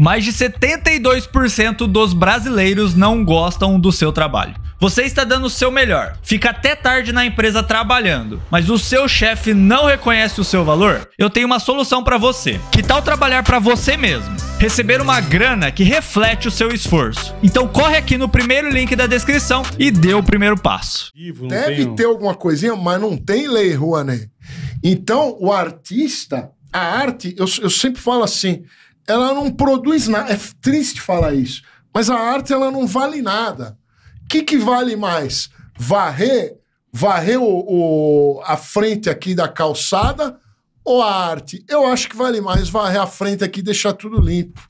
Mais de 72% dos brasileiros não gostam do seu trabalho. Você está dando o seu melhor, fica até tarde na empresa trabalhando, mas o seu chefe não reconhece o seu valor? Eu tenho uma solução para você. Que tal trabalhar para você mesmo? Receber uma grana que reflete o seu esforço. Então corre aqui no primeiro link da descrição e dê o primeiro passo. Deve ter alguma coisinha, mas não tem lei, Rouanet. Então o artista, a arte, eu sempre falo assim, ela não produz nada, é triste falar isso, mas a arte ela não vale nada. O que vale mais? Varrer a frente aqui da calçada ou a arte? Eu acho que vale mais varrer a frente aqui e deixar tudo limpo.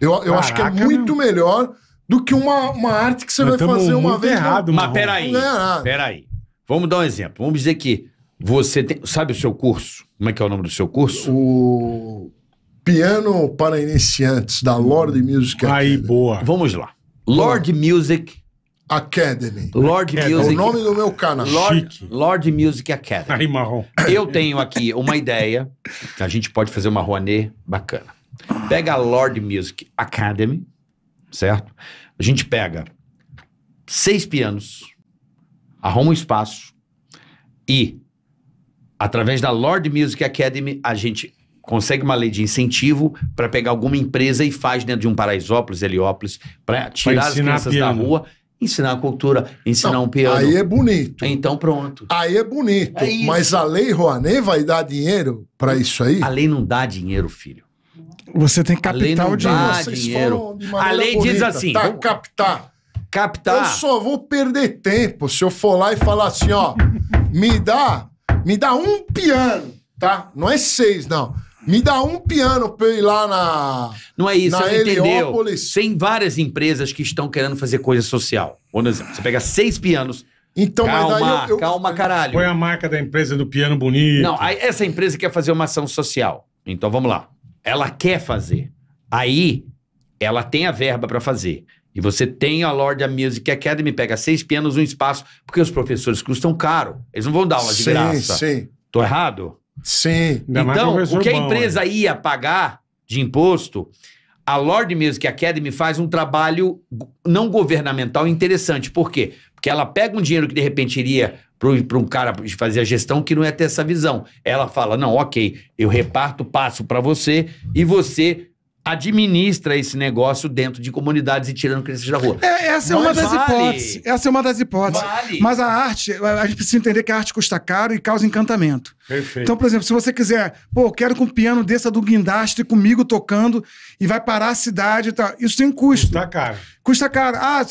Eu acho que é muito melhor do que uma arte que você vai fazer uma vez. Errado, mas peraí. Vamos dar um exemplo. Vamos dizer que você tem, sabe o seu curso? Como é que é o nome do seu curso? O Piano para Iniciantes, da Lord Music Academy. Aí, boa. Vamos lá. Lord Music Academy. Lord Music... É o nome do meu canal. Lord Music Academy. Aí, marrom. Eu tenho aqui uma ideia. A gente pode fazer uma Rouanet bacana. Pega a Lord Music Academy, certo? A gente pega 6 pianos, arruma um espaço e, através da Lord Music Academy, a gente consegue uma lei de incentivo para pegar alguma empresa e faz dentro de um Paraisópolis, Heliópolis, para tirar as crianças da rua... Ensinar a cultura, ensinar um piano. Aí é bonito. Então pronto. Aí é bonito. É, mas a lei Rouanet vai dar dinheiro pra isso aí? A lei não dá dinheiro, filho. Você tem capital de dinheiro. A lei diz assim... Tá, captar. Eu só vou perder tempo se eu for lá e falar assim, ó... me dá um piano, tá? Não é 6, não. Me dá um piano pra eu ir lá na... Não é isso, você não entendeu. Tem várias empresas que estão querendo fazer coisa social. Por exemplo, você pega 6 pianos... Então, calma, mas daí calma, caralho. Põe a marca da empresa do piano bonito. Não, aí essa empresa quer fazer uma ação social. Então, vamos lá. Ela quer fazer. Aí, ela tem a verba pra fazer. E você tem a Lord Music Academy, pega 6 pianos, um espaço, porque os professores custam caro. Eles não vão dar aula de graça. Sim. Tô errado? Sim. Então, o que a empresa ia pagar de imposto, a Lord Music Academy faz um trabalho não governamental interessante. Por quê? Porque ela pega um dinheiro que de repente iria para um cara fazer a gestão que não ia ter essa visão. Ela fala, não, ok, eu reparto, passo para você e você administra esse negócio dentro de comunidades e tirando crianças da rua. Essa é uma das hipóteses. Essa é uma das hipóteses. Vale. Mas a arte, a gente precisa entender que a arte custa caro e causa encantamento. Perfeito. Então, por exemplo, se você quiser, pô, eu quero que um piano desça do guindaste comigo tocando e vai parar a cidade e tal. Isso tem um custo. Custa caro. Custa caro. Ah,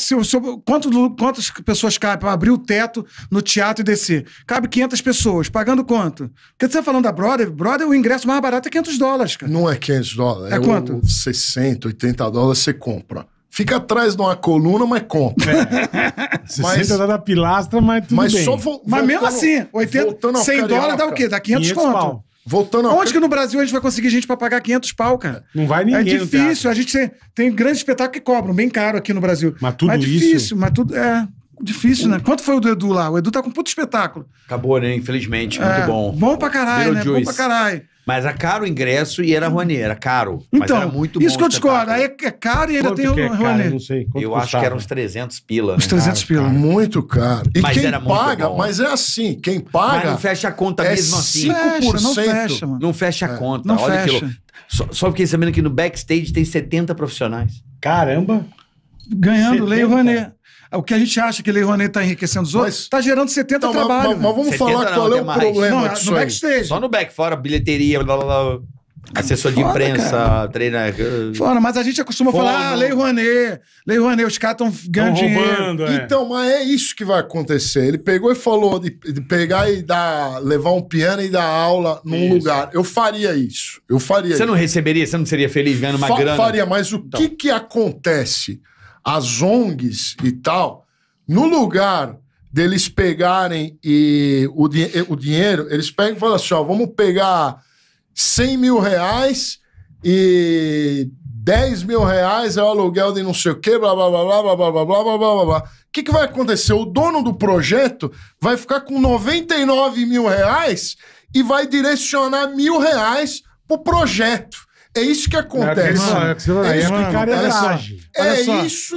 quantas pessoas cabem para abrir o teto no teatro e descer? Cabe 500 pessoas. Pagando quanto? Porque você tá falando da Broadway. Broadway, o ingresso mais barato é $500, cara. Não é $500. É quanto? 60, $80 você compra. Fica atrás de uma coluna, mas compra. É. Mas tá da pilastra, mas tudo bem. Só mas mesmo assim, 80, $100 dá o quê? Dá 500 conto. Voltando onde que no Brasil a gente vai conseguir gente pra pagar 500 pau, cara? Não vai ninguém. É difícil. A gente tem grandes espetáculos que cobram bem caro aqui no Brasil. Mas tudo isso... É difícil, mas tudo... É... Difícil, né? Quanto foi o do Edu lá? O Edu tá com um puto espetáculo. Acabou, né? Infelizmente. Muito bom. Bom pra caralho, né? Bom pra caralho. Mas era caro o ingresso e era Rouanet, era caro. Então, mas era muito bom. Isso que eu discordo. Aí é caro e ainda tem o Rouanet. Não sei. Eu acho que eram uns 300 pila. Né? Uns 300 pila. Cara. Muito caro. E mas quem era muito paga, bom. Mas é assim, quem paga... Mas não fecha a conta mesmo assim. 5%. Não fecha, mano. Não fecha a conta. Não olha fecha. Aquilo. Só fiquei sabendo que no backstage tem 70 profissionais. Caramba. Ganhando lei Rouanet. O que a gente acha que a lei Rouanet está enriquecendo os outros, está gerando 70 trabalhos. Mas vamos falar qual é o problema disso aí. Só no back, fora bilheteria, blá, blá, blá. Assessor de imprensa, cara. Treina... Fora, mas a gente acostuma falar, lei Rouanet, os caras estão ganhando dinheiro. Então, mas é isso que vai acontecer. Ele pegou e falou de pegar e dar, levar um piano e dar aula num lugar. Eu faria isso. Eu faria isso. Você não receberia? Você não seria feliz ganhando uma grana? Faria, mas o que acontece... As ONGs e tal, no lugar deles pegarem o dinheiro, eles pegam e falam assim, ó, vamos pegar R$100 mil e R$10 mil é o aluguel de não sei o quê, blá, blá, blá, blá, blá, blá, blá, blá, blá, blá. O que vai acontecer? O dono do projeto vai ficar com R$99 mil e vai direcionar R$1.000 pro projeto. É isso que acontece. É isso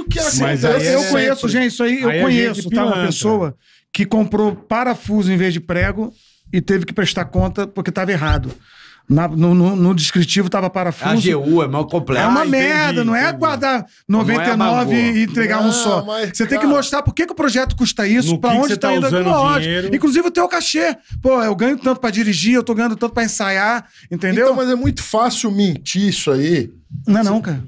que acontece. Eu conheço, gente, isso aí. Eu conheço, tá? Uma pessoa que comprou parafuso em vez de prego e teve que prestar conta porque estava errado. No descritivo tava parafuso. A AGU é mal completo. É uma merda, entendi, não é guardar 99 é e entregar um só. Você tem que mostrar por que o projeto custa isso, pra onde tá indo aquilo. Inclusive o teu cachê. Pô, eu ganho tanto pra dirigir, eu tô ganhando tanto pra ensaiar, entendeu? Então, mas é muito fácil mentir isso aí. Não, cara.